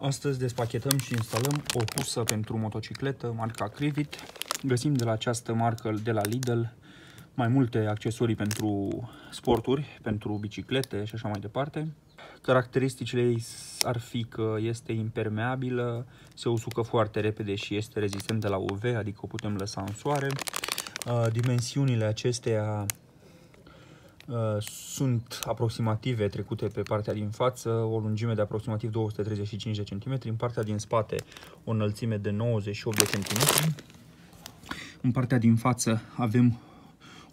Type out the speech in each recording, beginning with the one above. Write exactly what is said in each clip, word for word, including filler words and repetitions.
Astăzi despachetăm și instalăm o husă pentru motocicletă marca Crivit. Găsim de la această marcă, de la Lidl, mai multe accesorii pentru sporturi, pentru biciclete și așa mai departe. Caracteristicile ei ar fi că este impermeabilă, se usucă foarte repede și este rezistentă la U V, adică o putem lăsa în soare. Dimensiunile acesteia sunt aproximative, trecute pe partea din față, o lungime de aproximativ două sute treizeci și cinci de centimetri, în partea din spate o înălțime de nouăzeci și opt de centimetri. În partea din față avem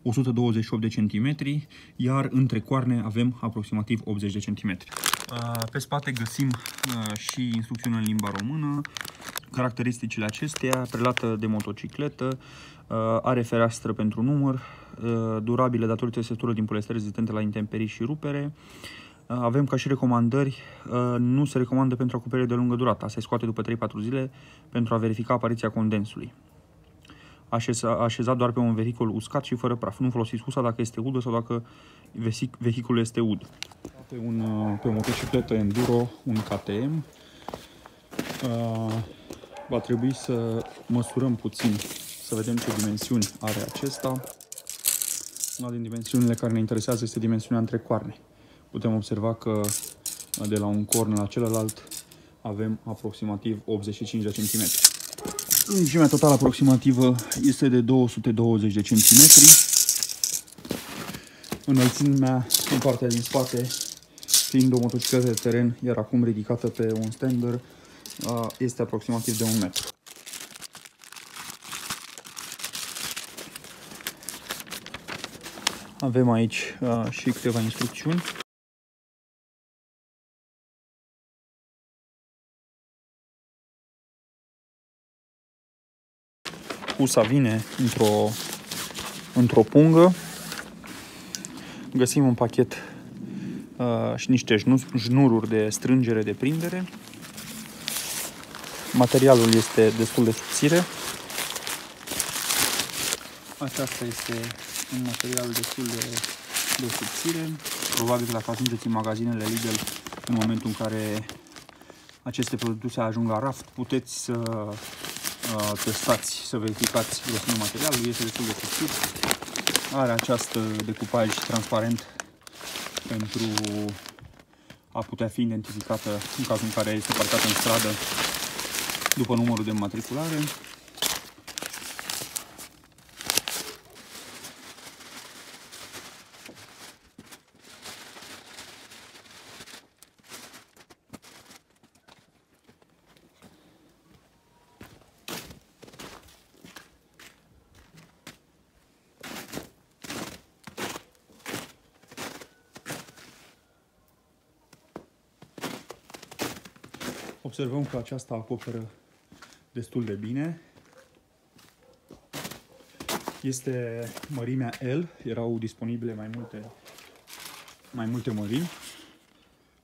o sută douăzeci și opt de centimetri, iar între coarne avem aproximativ optzeci de centimetri. Pe spate găsim și instrucțiuni în limba română. Caracteristicile acesteia: prelată de motocicletă, are fereastră pentru număr, durabilă datorită setului din poliester, rezistente la intemperii și rupere. Avem ca și recomandări: nu se recomandă pentru acoperire de lungă durată, se scoate după trei patru zile pentru a verifica apariția condensului. Așezat doar pe un vehicul uscat și fără praf. Nu folosiți husa dacă este udă sau dacă vehiculul este ud. Pe, un, pe o motocicletă Enduro, un K T M, uh, va trebui să măsurăm puțin, să vedem ce dimensiuni are acesta. Una din dimensiunile care ne interesează este dimensiunea între coarne. Putem observa că de la un corn la celălalt avem aproximativ optzeci și cinci de centimetri. Lungimea totală aproximativă este de două sute douăzeci de centimetri. Înălțimea în partea din spate, fiind o motocicletă de teren, iar acum ridicată pe un stander, este aproximativ de un metru. Avem aici și câteva instrucțiuni. Husa vine într-o într-o pungă. Găsim un pachet uh, și niște șnururi de strângere, de prindere. Materialul este destul de subțire. Aceasta este un material destul de, de subțire. Probabil că dacă ajungeți în magazinele Lidl, în momentul în care aceste produse ajung la raft, puteți să uh, testați, să verificați grosimea materialului. Este destul de subțire. Are această decupaj transparent pentru a putea fi identificată în cazul în care este parcată în stradă după numărul de matriculare. Observăm că aceasta acoperă destul de bine. Este mărimea L, erau disponibile mai multe, mai multe mărimi.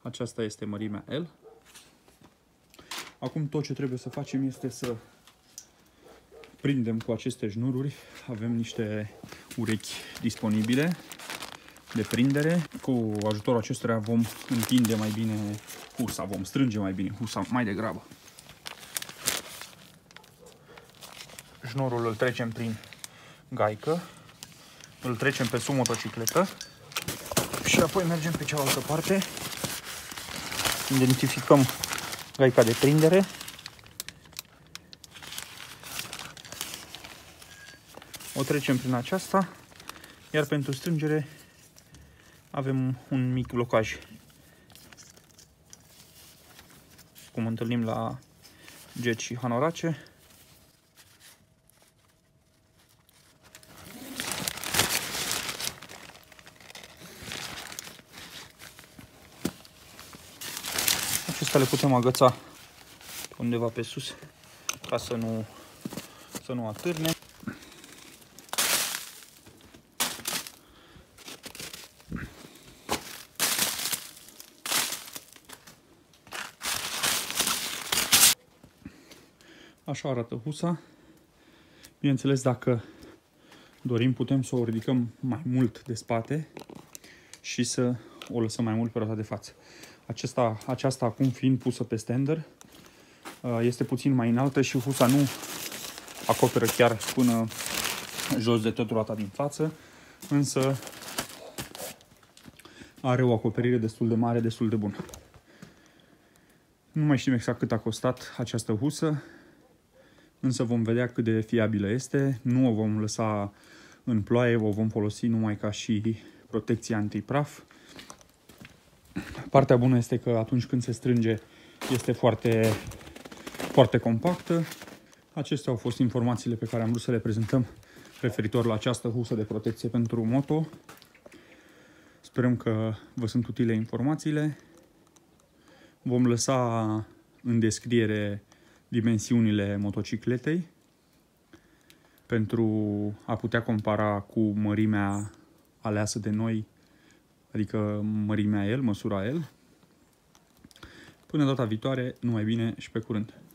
Aceasta este mărimea L. Acum tot ce trebuie să facem este să prindem cu aceste șnururi. Avem niște urechi disponibile de prindere. Cu ajutorul acestora vom întinde mai bine husa, vom strânge mai bine husa mai degrabă. Șnurul îl trecem prin gaică, îl trecem pe sub motocicletă și apoi mergem pe cealaltă parte. Identificăm gaica de prindere. O trecem prin aceasta, iar pentru strângere avem un mic blocaj, cum întâlnim la geci și hanorace. Acestea le putem agăța undeva pe sus ca să nu, să nu atârne. Așa arată husa. Bineînțeles, dacă dorim, putem să o ridicăm mai mult de spate și să o lăsăm mai mult pe roata de față. Aceasta, aceasta acum fiind pusă pe stander, este puțin mai înaltă și fusa nu acoperă chiar până jos de tot roata din față, însă are o acoperire destul de mare, destul de bună. Nu mai știm exact cât a costat această husă, însă vom vedea cât de fiabilă este. Nu o vom lăsa în ploaie, o vom folosi numai ca și protecție antipraf. Partea bună este că atunci când se strânge este foarte, foarte compactă. Acestea au fost informațiile pe care am vrut să le prezentăm referitor la această husă de protecție pentru moto. Sperăm că vă sunt utile informațiile. Vom lăsa în descriere dimensiunile motocicletei pentru a putea compara cu mărimea aleasă de noi, adică mărimea L, măsura L. Până data viitoare, numai bine și pe curând!